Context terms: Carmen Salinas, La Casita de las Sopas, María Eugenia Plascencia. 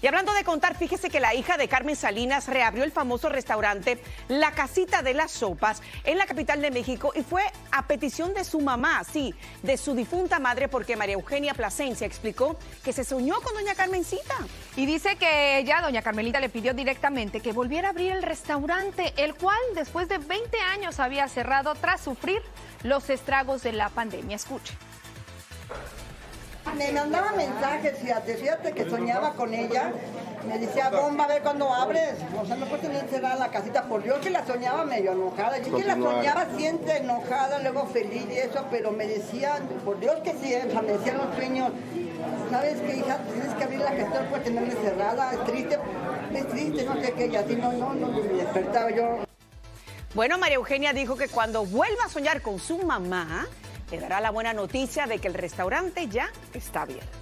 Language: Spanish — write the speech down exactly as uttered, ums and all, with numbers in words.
Y hablando de contar, fíjese que la hija de Carmen Salinas reabrió el famoso restaurante La Casita de las Sopas en la capital de México, y fue a petición de su mamá, sí, de su difunta madre, porque María Eugenia Plascencia explicó que se soñó con doña Carmencita. Y dice que ella, doña Carmelita, le pidió directamente que volviera a abrir el restaurante, el cual después de veinte años había cerrado tras sufrir los estragos de la pandemia. Escuche. Me mandaba mensajes, fíjate, fíjate que soñaba con ella. Me decía, bomba, a ver cuándo abres. O sea, no puedes tener encerrada la casita. Por Dios que la soñaba medio enojada. Yo que la soñaba siempre enojada, luego feliz y eso, pero me decían, por Dios que sí, me decían los sueños. ¿Sabes qué, hija? Tienes que abrir la casita, no puedes tenerla encerrada. Es triste, es triste, no sé qué. Y así no, no, no, me despertaba yo. Bueno, María Eugenia dijo que cuando vuelva a soñar con su mamá, le dará la buena noticia de que el restaurante ya está abierto.